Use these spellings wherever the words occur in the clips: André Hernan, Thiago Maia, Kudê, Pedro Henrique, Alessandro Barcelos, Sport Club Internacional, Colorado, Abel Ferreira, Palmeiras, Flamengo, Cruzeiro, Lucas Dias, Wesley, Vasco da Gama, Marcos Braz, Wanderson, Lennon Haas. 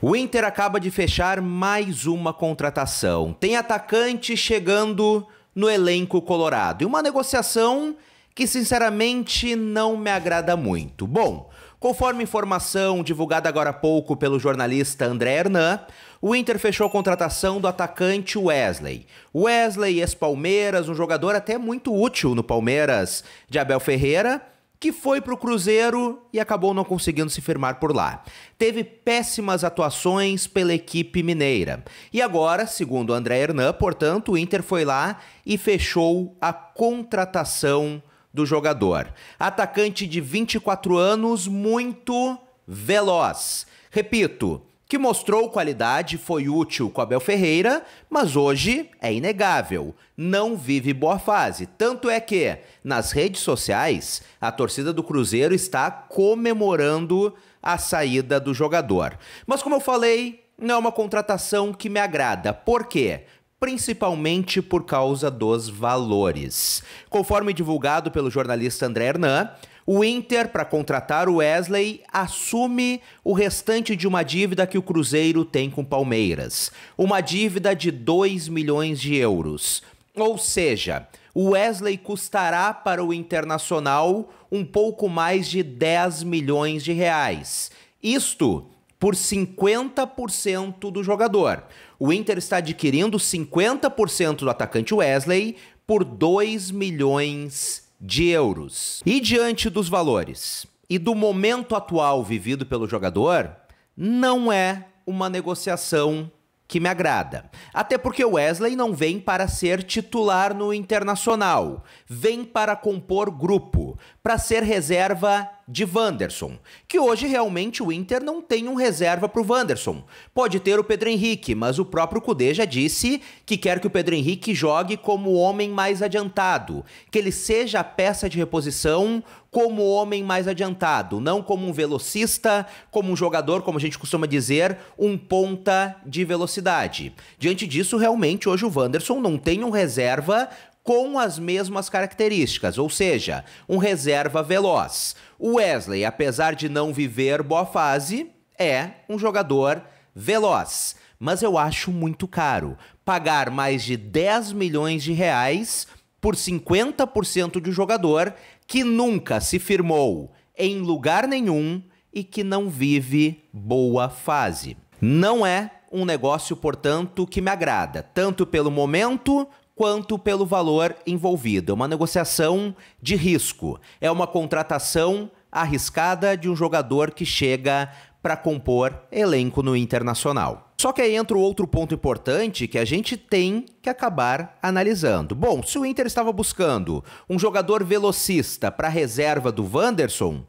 O Inter acaba de fechar mais uma contratação. Tem atacante chegando no elenco colorado. E uma negociação que, sinceramente, não me agrada muito. Bom, conforme informação divulgada agora há pouco pelo jornalista André Hernan, o Inter fechou a contratação do atacante Wesley. Wesley, ex-Palmeiras, um jogador até muito útil no Palmeiras de Abel Ferreira, que foi para o Cruzeiro e acabou não conseguindo se firmar por lá. Teve péssimas atuações pela equipe mineira. E agora, segundo André Hernan, portanto, o Inter foi lá e fechou a contratação do jogador. Atacante de 24 anos, muito veloz. Repito, que mostrou qualidade, foi útil com Abel Ferreira, mas hoje é inegável, não vive boa fase. Tanto é que, nas redes sociais, a torcida do Cruzeiro está comemorando a saída do jogador. Mas como eu falei, não é uma contratação que me agrada. Por quê? Principalmente por causa dos valores. Conforme divulgado pelo jornalista André Hernan, o Inter, para contratar o Wesley, assume o restante de uma dívida que o Cruzeiro tem com o Palmeiras. Uma dívida de 2 milhões de euros. Ou seja, o Wesley custará para o Internacional um pouco mais de 10 milhões de reais. Isto por 50% do jogador. O Inter está adquirindo 50% do atacante Wesley por 2 milhões de euros. E diante dos valores e do momento atual vivido pelo jogador, não é uma negociação que me agrada. Até porque o Wesley não vem para ser titular no Internacional, vem para compor grupo, para ser reserva de Wanderson, que hoje realmente o Inter não tem um reserva para o Wanderson. Pode ter o Pedro Henrique, mas o próprio Kudê já disse que quer que o Pedro Henrique jogue como homem mais adiantado, que ele seja a peça de reposição como homem mais adiantado, não como um velocista, como um jogador, como a gente costuma dizer, um ponta de velocidade. Diante disso, realmente, hoje o Wanderson não tem um reserva com as mesmas características, ou seja, um reserva veloz. O Wesley, apesar de não viver boa fase, é um jogador veloz, mas eu acho muito caro. Pagar mais de 10 milhões de reais por 50% de um jogador que nunca se firmou em lugar nenhum e que não vive boa fase. Não é um negócio, portanto, que me agrada, tanto pelo momento quanto pelo valor envolvido. É uma negociação de risco. É uma contratação arriscada de um jogador que chega para compor elenco no Internacional. Só que aí entra outro ponto importante que a gente tem que acabar analisando. Bom, se o Inter estava buscando um jogador velocista para a reserva do Wanderson,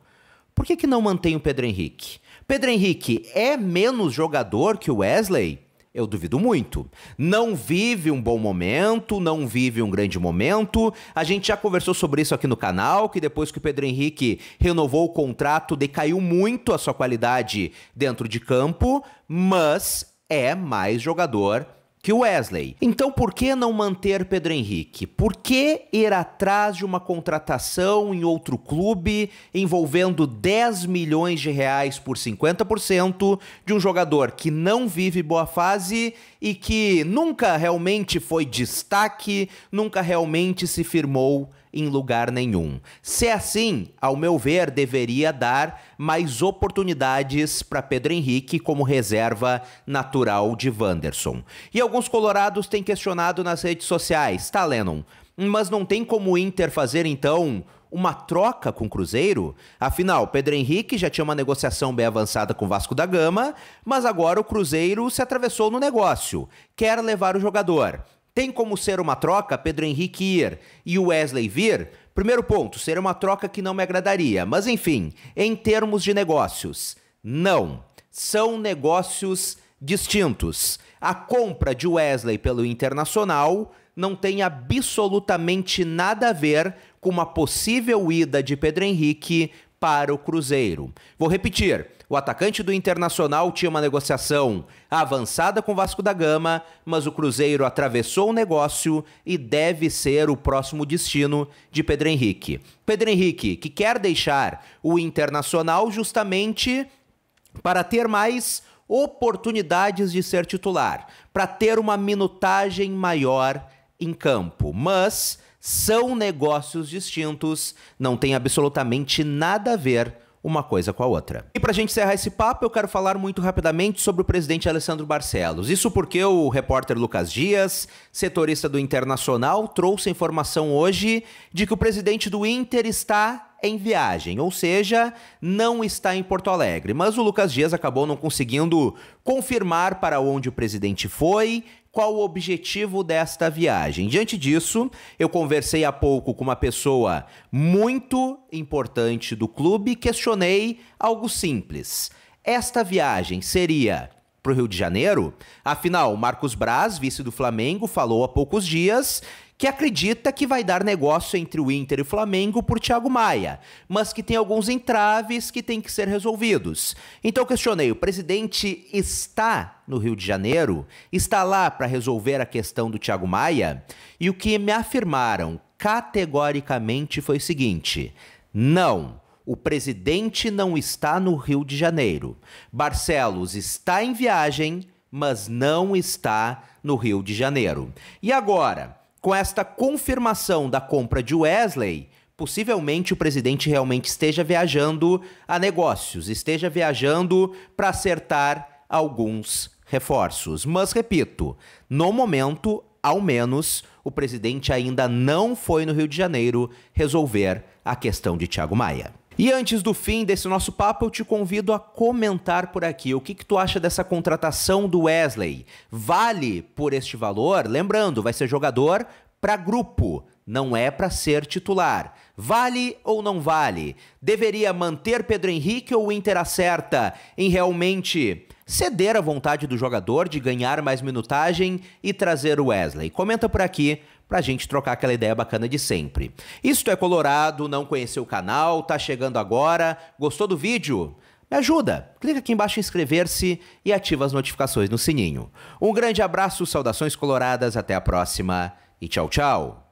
por que não mantém o Pedro Henrique? Pedro Henrique é menos jogador que o Wesley? Eu duvido muito. Não vive um bom momento, não vive um grande momento. A gente já conversou sobre isso aqui no canal, que depois que o Pedro Henrique renovou o contrato, decaiu muito a sua qualidade dentro de campo, mas é mais jogador que o Wesley. Então, por que não manter Pedro Henrique? Por que ir atrás de uma contratação em outro clube envolvendo 10 milhões de reais por 50% de um jogador que não vive boa fase e que nunca realmente foi destaque, nunca realmente se firmou em lugar nenhum? Se é assim, ao meu ver, deveria dar mais oportunidades para Pedro Henrique como reserva natural de Wanderson. E alguns colorados têm questionado nas redes sociais, tá, Lennon? Mas não tem como o Inter fazer, então, uma troca com o Cruzeiro? Afinal, Pedro Henrique já tinha uma negociação bem avançada com o Vasco da Gama, mas agora o Cruzeiro se atravessou no negócio, quer levar o jogador. Tem como ser uma troca Pedro Henrique ir e o Wesley vir? Primeiro ponto, seria uma troca que não me agradaria. Mas enfim, em termos de negócios, não. São negócios distintos. A compra de Wesley pelo Internacional não tem absolutamente nada a ver com uma possível ida de Pedro Henrique para o Cruzeiro. Vou repetir. O atacante do Internacional tinha uma negociação avançada com o Vasco da Gama, mas o Cruzeiro atravessou o negócio e deve ser o próximo destino de Pedro Henrique. Pedro Henrique, que quer deixar o Internacional justamente para ter mais oportunidades de ser titular, para ter uma minutagem maior em campo. Mas são negócios distintos, não tem absolutamente nada a ver uma coisa com a outra. E pra gente encerrar esse papo, eu quero falar muito rapidamente sobre o presidente Alessandro Barcelos. Isso porque o repórter Lucas Dias, setorista do Internacional, trouxe a informação hoje de que o presidente do Inter está em viagem, ou seja, não está em Porto Alegre. Mas o Lucas Dias acabou não conseguindo confirmar para onde o presidente foi, qual o objetivo desta viagem. Diante disso, eu conversei há pouco com uma pessoa muito importante do clube e questionei algo simples. Esta viagem seria para o Rio de Janeiro? Afinal, Marcos Braz, vice do Flamengo, falou há poucos dias que acredita que vai dar negócio entre o Inter e o Flamengo por Thiago Maia, mas que tem alguns entraves que têm que ser resolvidos. Então questionei, o presidente está no Rio de Janeiro? Está lá para resolver a questão do Thiago Maia? E o que me afirmaram categoricamente foi o seguinte: não, o presidente não está no Rio de Janeiro. Barcelos está em viagem, mas não está no Rio de Janeiro. E agora, com esta confirmação da compra de Wesley, possivelmente o presidente realmente esteja viajando a negócios, esteja viajando para acertar alguns reforços. Mas, repito, no momento, ao menos, o presidente ainda não foi no Rio de Janeiro resolver a questão de Thiago Maia. E antes do fim desse nosso papo, eu te convido a comentar por aqui o que tu acha dessa contratação do Wesley. Vale por este valor? Lembrando, vai ser jogador para grupo, não é para ser titular. Vale ou não vale? Deveria manter Pedro Henrique ou o Inter acerta em realmente ceder à vontade do jogador de ganhar mais minutagem e trazer o Wesley? Comenta por aqui pra gente trocar aquela ideia bacana de sempre. Isso é Colorado, não conheceu o canal, tá chegando agora, gostou do vídeo? Me ajuda, clica aqui embaixo em inscrever-se e ativa as notificações no sininho. Um grande abraço, saudações coloradas, até a próxima e tchau, tchau!